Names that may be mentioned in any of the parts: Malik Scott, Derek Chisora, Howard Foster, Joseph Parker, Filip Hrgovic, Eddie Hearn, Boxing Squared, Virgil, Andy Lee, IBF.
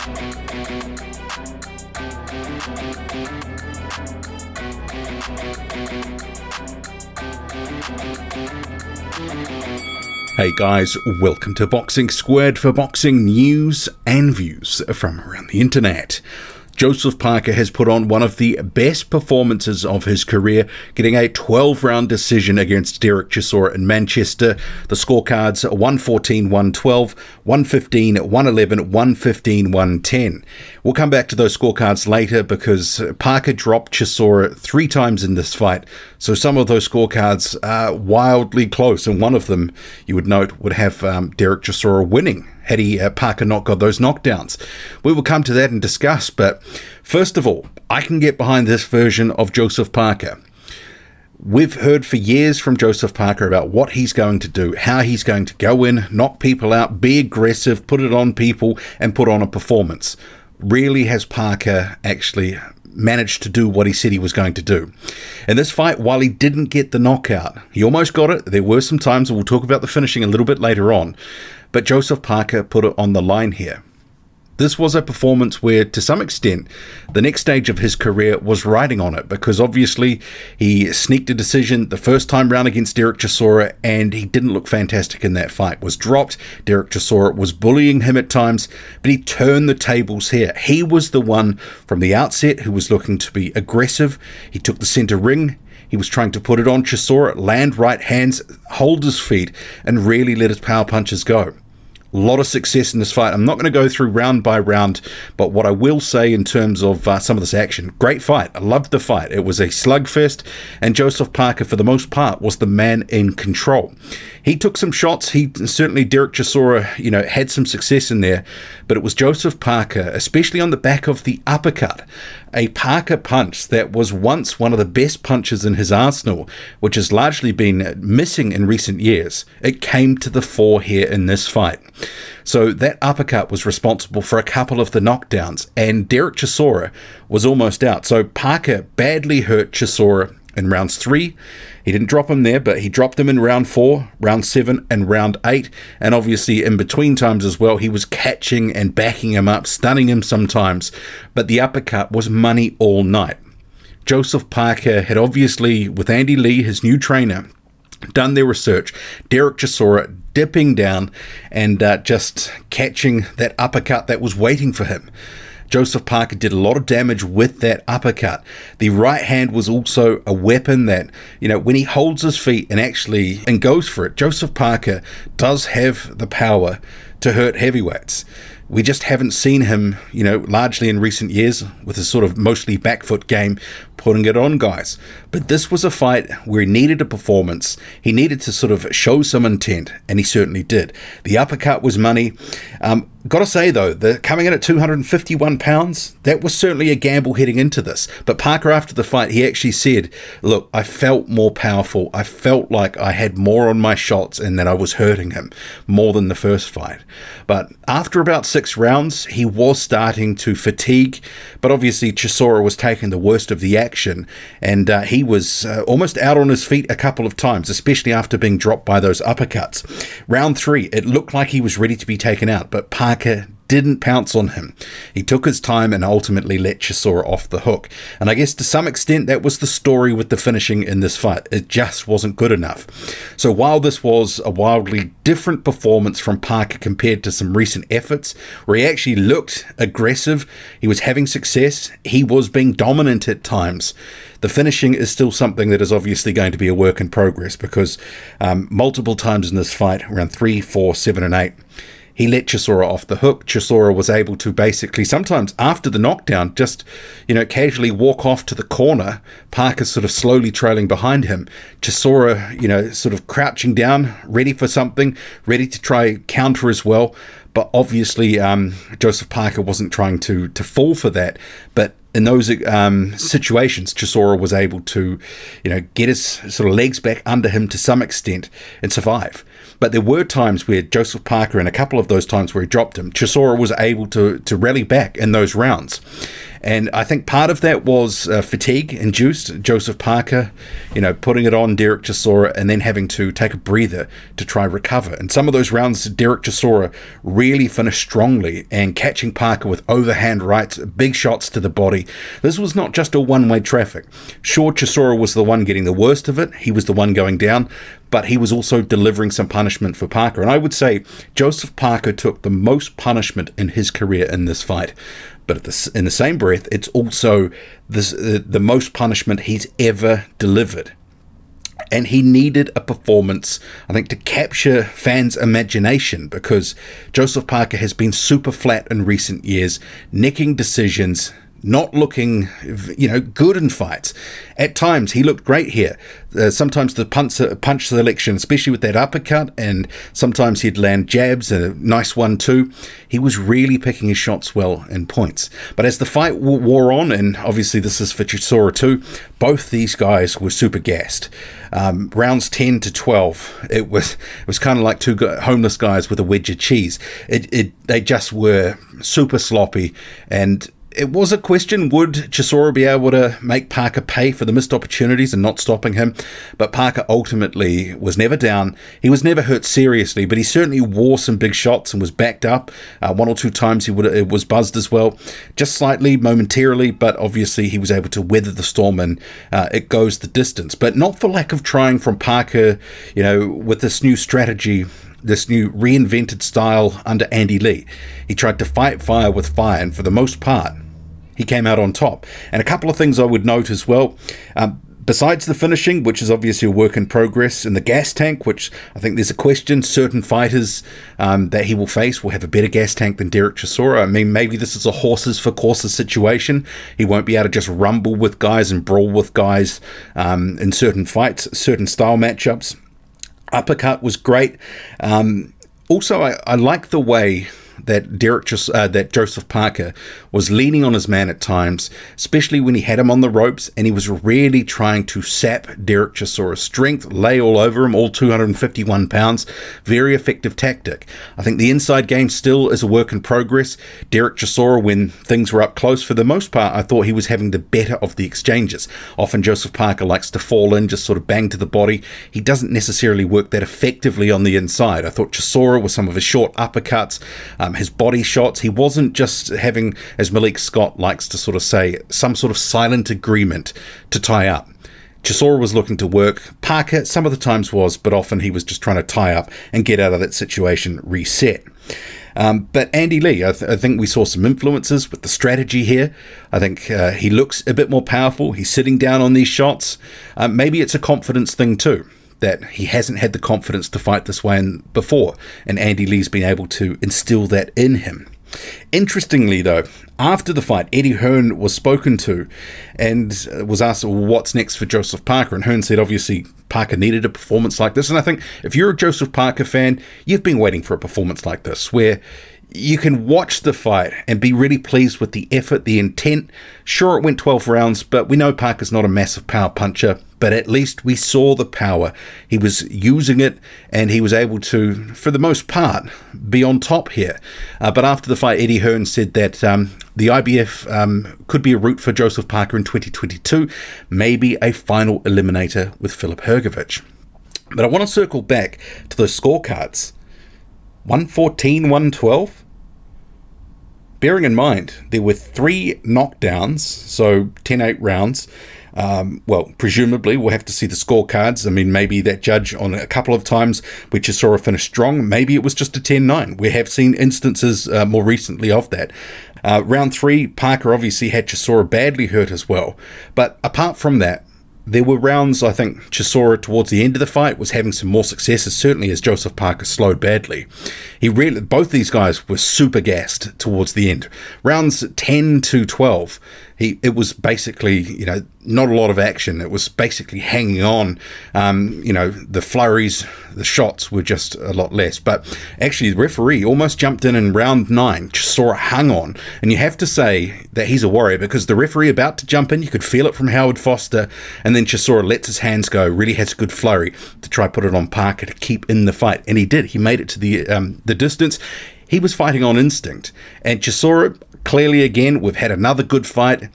Hey guys, welcome to Boxing Squared for boxing news and views from around the internet. Joseph Parker has put on one of the best performances of his career, getting a 12-round decision against Derek Chisora in Manchester. The scorecards 114-112, 115-111, 115-110. We'll come back to those scorecards later because Parker dropped Chisora 3 times in this fight, so some of those scorecards are wildly close, and one of them, you would note, would have Derek Chisora winning had he, Parker, not got those knockdowns. We will come to that and discuss, but first of all, I can get behind this version of Joseph Parker. We've heard for years from Joseph Parker about what he's going to do, how he's going to go in, knock people out, be aggressive, put it on people, and put on a performance. Really, has Parker actually managed to do what he said he was going to do? In this fight, while he didn't get the knockout, he almost got it. There were some times, and we'll talk about the finishing a little bit later on, but Joseph Parker put it on the line here. This was a performance where, to some extent, the next stage of his career was riding on it, because obviously he sneaked a decision the first time round against Derek Chisora, and he didn't look fantastic in that fight. Was dropped. Derek Chisora was bullying him at times, but he turned the tables here. He was the one from the outset who was looking to be aggressive. He took the center ring. He was trying to put it on Chisora, land right hands, hold his feet, and really let his power punches go. A lot of success in this fight. I'm not going to go through round by round, but what I will say in terms of some of this action, great fight. I loved the fight. It was a slugfest, and Joseph Parker, for the most part, was the man in control. He took some shots. He certainly, Derek Chisora, you know, had some success in there, but it was Joseph Parker, especially on the back of the uppercut, a Parker punch that was once one of the best punches in his arsenal, which has largely been missing in recent years. It came to the fore here in this fight. So that uppercut was responsible for a couple of the knockdowns, and Derek Chisora was almost out. So Parker badly hurt Chisora in rounds 3. He didn't drop him there, but he dropped him in round 4, round 7, and round 8. And obviously in between times as well, he was catching and backing him up, stunning him sometimes. But the uppercut was money all night. Joseph Parker had obviously, with Andy Lee, his new trainer, done their research. Derek Chisora dipping down and just catching that uppercut that was waiting for him. Joseph Parker did a lot of damage with that uppercut. The right hand was also a weapon that, you know, when he holds his feet and actually goes for it, Joseph Parker does have the power to hurt heavyweights. We just haven't seen him, you know, largely in recent years with his sort of mostly back foot game, putting it on guys. But this was a fight where he needed a performance. He needed to sort of show some intent, and he certainly did. The uppercut was money. Gotta say though, coming in at 251 pounds, that was certainly a gamble heading into this. But Parker, after the fight, he actually said, look, I felt more powerful. I felt like I had more on my shots and that I was hurting him more than the first fight. But after about 6 rounds, he was starting to fatigue, but obviously Chisora was taking the worst of the action, and he was almost out on his feet a couple of times, especially after being dropped by those uppercuts. Round 3, it looked like he was ready to be taken out, but Parker didn't pounce on him. He took his time and ultimately let Chisora off the hook. And I guess to some extent that was the story with the finishing in this fight. It just wasn't good enough. So while this was a wildly different performance from Parker compared to some recent efforts where he actually looked aggressive, he was having success, he was being dominant at times, the finishing is still something that is obviously going to be a work in progress, because multiple times in this fight, around 3, 4, 7, and 8, he let Chisora off the hook. Chisora was able to basically, sometimes after the knockdown, just, you know, casually walk off to the corner. Parker sort of slowly trailing behind him. Chisora, you know, sort of crouching down, ready for something, ready to try counter as well. But obviously, Joseph Parker wasn't trying to fall for that. But in those situations, Chisora was able to, you know, get his sort of legs back under him to some extent and survive. But there were times where Joseph Parker, in a couple of those times where he dropped him, Chisora was able to rally back in those rounds. And I think part of that was fatigue induced. Joseph Parker, you know, putting it on Derek Chisora and then having to take a breather to try recover. And some of those rounds, Derek Chisora really finished strongly and catching Parker with overhand rights, big shots to the body. This was not just a one-way traffic. Sure, Chisora was the one getting the worst of it. He was the one going down, but he was also delivering some punishment for Parker. And I would say Joseph Parker took the most punishment in his career in this fight. But in the same breath, it's also the most punishment he's ever delivered. And he needed a performance, I think, to capture fans' imagination, because Joseph Parker has been super flat in recent years, nicking decisions, not looking, you know, good in fights. At times he looked great here. Sometimes the punch selection, especially with that uppercut, and sometimes he'd land jabs, a nice one too. He was really picking his shots well in points. But as the fight wore on, and obviously this is for Chisora too, both these guys were super gassed. Rounds 10 to 12, it was kind of like two homeless guys with a wedge of cheese. They just were super sloppy, and it was a question, would Chisora be able to make Parker pay for the missed opportunities and not stopping him? But Parker ultimately was never down. He was never hurt seriously, but he certainly wore some big shots and was backed up. One or two times it was buzzed as well, just slightly, momentarily, but obviously he was able to weather the storm, and it goes the distance. But not for lack of trying from Parker, you know, with this new strategy, this new reinvented style under Andy Lee. He tried to fight fire with fire, and for the most part, he came out on top. And a couple of things I would note as well, besides the finishing, which is obviously a work in progress, and the gas tank, which I think there's a question, certain fighters that he will face will have a better gas tank than Derek Chisora. I mean, maybe this is a horses for courses situation. He won't be able to just rumble with guys and brawl with guys in certain fights, certain style matchups. Uppercut was great. Also, I like the way that Joseph Parker was leaning on his man at times, especially when he had him on the ropes, and he was really trying to sap Derek Chisora's strength, lay all over him, all 251 pounds. Very effective tactic. I think the inside game still is a work in progress. Derek Chisora, when things were up close, for the most part, I thought he was having the better of the exchanges. Often Joseph Parker likes to fall in, just sort of bang to the body. He doesn't necessarily work that effectively on the inside. I thought Chisora, with some of his short uppercuts, his body shots, he wasn't just having, as Malik Scott likes to sort of say, some sort of silent agreement to tie up. Chisora was looking to work. Parker, some of the times was, but often he was just trying to tie up and get out of that situation, reset. But Andy Lee, I think we saw some influences with the strategy here. I think he looks a bit more powerful. He's sitting down on these shots. Maybe it's a confidence thing too, that he hasn't had the confidence to fight this way before, and Andy Lee's been able to instill that in him. Interestingly though, after the fight, Eddie Hearn was spoken to and was asked, well, what's next for Joseph Parker? And Hearn said obviously Parker needed a performance like this, and I think if you're a Joseph Parker fan, you've been waiting for a performance like this, where you can watch the fight and be really pleased with the effort, the intent. Sure, it went 12 rounds, but we know Parker's not a massive power puncher, but at least we saw the power. He was using it, and he was able to, for the most part, be on top here. But after the fight, Eddie Hearn said that the IBF could be a route for Joseph Parker in 2022, maybe a final eliminator with Filip Hrgovic. But I want to circle back to those scorecards. 114, 112. Bearing in mind, there were 3 knockdowns, so 10-8 rounds. Well, presumably, we'll have to see the scorecards. I mean, maybe that judge on a couple of times, which Chisora finished strong, maybe it was just a 10-9. We have seen instances more recently of that. Round 3, Parker obviously had Chisora badly hurt as well. But apart from that, there were rounds, I think, Chisora towards the end of the fight was having some more successes, certainly as Joseph Parker slowed badly. He really, both these guys were super gassed towards the end. Rounds 10 to 12, it was basically, you know, not a lot of action. It was basically hanging on. You know, the flurries, the shots were just a lot less. But actually, the referee almost jumped in round 9. Chisora hung on. And you have to say that he's a warrior, because the referee about to jump in, you could feel it from Howard Foster. And then Chisora lets his hands go, really has a good flurry to try put it on Parker to keep in the fight. And he did. He made it to the distance. He was fighting on instinct. And Chisora Clearly, again, we've had another good fight.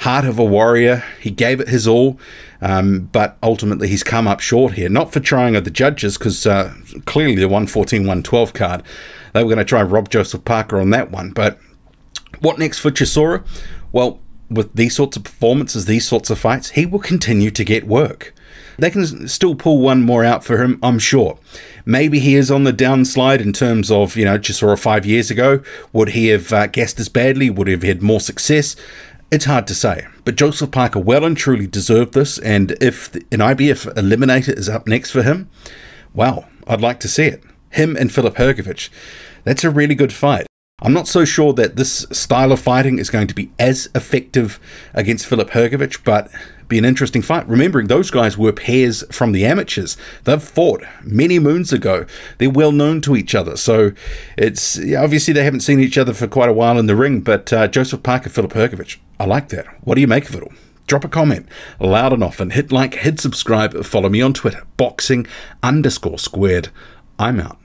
Heart of a warrior. He gave it his all, but ultimately he's come up short here. Not for trying at the judges, because clearly the 114-112 card, they were going to try and rob Joseph Parker on that one. But what next for Chisora? Well, with these sorts of performances, these sorts of fights, he will continue to get work. They can still pull one more out for him, I'm sure. Maybe he is on the downslide in terms of, you know, Chisora 5 years ago. Would he have guessed as badly? Would he have had more success? It's hard to say. But Joseph Parker well and truly deserved this. And if an IBF eliminator is up next for him, well, I'd like to see it. Him and Filip Hrgovic. That's a really good fight. I'm not so sure that this style of fighting is going to be as effective against Filip Hrgovic, but it'd be an interesting fight. Remembering those guys were pairs from the amateurs. They've fought many moons ago. They're well known to each other. So it's obviously they haven't seen each other for quite a while in the ring, but Joseph Parker, Filip Hrgovic, I like that. What do you make of it all? Drop a comment loud and often. Hit like, hit subscribe, follow me on Twitter, boxing_squared. I'm out.